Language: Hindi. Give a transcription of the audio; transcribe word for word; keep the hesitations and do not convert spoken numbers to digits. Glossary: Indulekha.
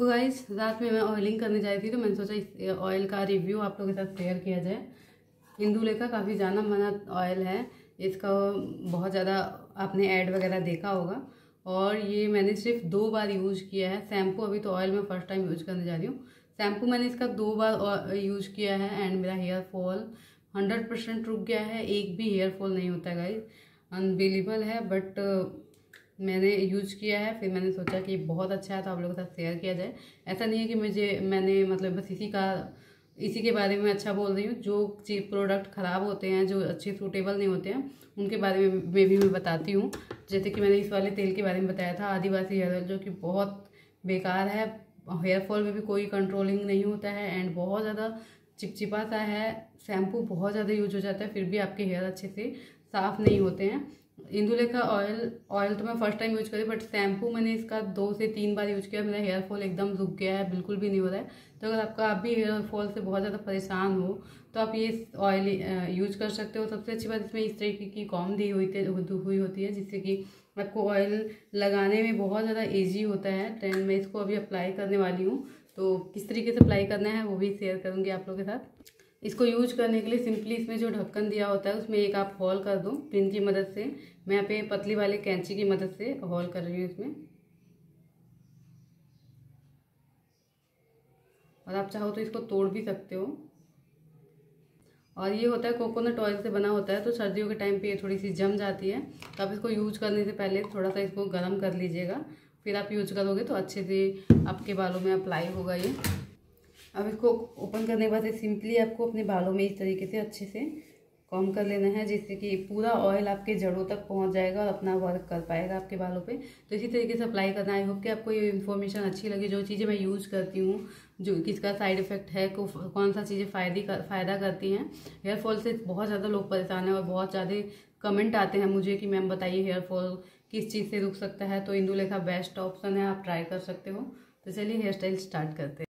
तो गाइस रात में मैं ऑयलिंग करने जा रही थी तो मैंने सोचा इस ऑयल का रिव्यू आप लोगों के साथ शेयर किया जाए। इंदुलेखा काफ़ी जाना माना ऑयल है, इसका बहुत ज़्यादा आपने ऐड वगैरह देखा होगा और ये मैंने सिर्फ दो बार यूज़ किया है। शैम्पू अभी तो ऑयल में फर्स्ट टाइम यूज़ करने जा रही हूँ। शैम्पू मैंने इसका दो बार यूज़ किया है एंड मेरा हेयर फॉल हंड्रेड परसेंट रुक गया है, एक भी हेयर फॉल नहीं होता गाइस, अनबिलीवेबल है। बट मैंने यूज़ किया है फिर मैंने सोचा कि बहुत अच्छा है तो आप लोगों के साथ शेयर किया जाए। ऐसा नहीं है कि मुझे मैंने मतलब बस इसी का इसी के बारे में अच्छा बोल रही हूँ, जो चीज़ प्रोडक्ट ख़राब होते हैं, जो अच्छे सूटेबल नहीं होते हैं, उनके बारे में भी मैं बताती हूँ। जैसे कि मैंने इस वाले तेल के बारे में बताया था, आदिवासी हेयर ऑयल, जो कि बहुत बेकार है, हेयर फॉल में भी कोई कंट्रोलिंग नहीं होता है एंड बहुत ज़्यादा चिपचिपा सा है। शैम्पू बहुत ज़्यादा यूज हो जाता है फिर भी आपके हेयर अच्छे से साफ़ नहीं होते हैं। इंदुलेखा ऑयल ऑयल तो मैं फर्स्ट टाइम यूज करी, बट शैम्पू मैंने इसका दो से तीन बार यूज किया, मेरा हेयर फॉल एकदम रुक गया है, बिल्कुल भी नहीं हो रहा है। तो अगर आपका आप भी हेयर फॉल से बहुत ज़्यादा परेशान हो तो आप ये ऑयल यूज कर सकते हो। सबसे अच्छी बात इसमें इस तरीके की कॉम दी हुई हुई होती है जिससे कि आपको ऑयल लगाने में बहुत ज़्यादा ईजी होता है। देन मैं इसको अभी अप्लाई करने वाली हूँ, तो किस तरीके से अप्लाई करना है वो भी शेयर करूँगी आप लोगों के साथ। इसको यूज करने के लिए सिंपली इसमें जो ढक्कन दिया होता है उसमें एक आप हॉल कर दो पिन की मदद से। मैं यहाँ पे पतली वाले कैंची की मदद से हॉल कर रही हूँ इसमें, और आप चाहो तो इसको तोड़ भी सकते हो। और ये होता है कोकोनट ऑयल से बना होता है, तो सर्दियों के टाइम पे ये थोड़ी सी जम जाती है, तो आप इसको यूज करने से पहले थोड़ा सा इसको गर्म कर लीजिएगा, फिर आप यूज करोगे तो अच्छे से आपके बालों में अप्लाई होगा ये। अब इसको ओपन करने के बाद सिंपली आपको अपने बालों में इस तरीके से अच्छे से कॉम कर लेना है जिससे कि पूरा ऑयल आपके जड़ों तक पहुंच जाएगा और अपना वर्क कर पाएगा आपके बालों पे। तो इसी तरीके से अप्लाई करना है। आई होप कि आपको ये इन्फॉर्मेशन अच्छी लगी, जो चीज़ें मैं यूज़ करती हूँ, जो किसका साइड इफेक्ट है, कौन सा चीज़ें फायदी कर, फ़ायदा करती हैं। हेयर फॉल से बहुत ज़्यादा लोग परेशान हैं और बहुत ज़्यादा कमेंट आते हैं मुझे कि मैम बताइए हेयर फॉल किस चीज़ से रुक सकता है। तो इंदुलेखा बेस्ट ऑप्शन है, आप ट्राई कर सकते हो। तो चलिए हेयर स्टाइल स्टार्ट करते हैं।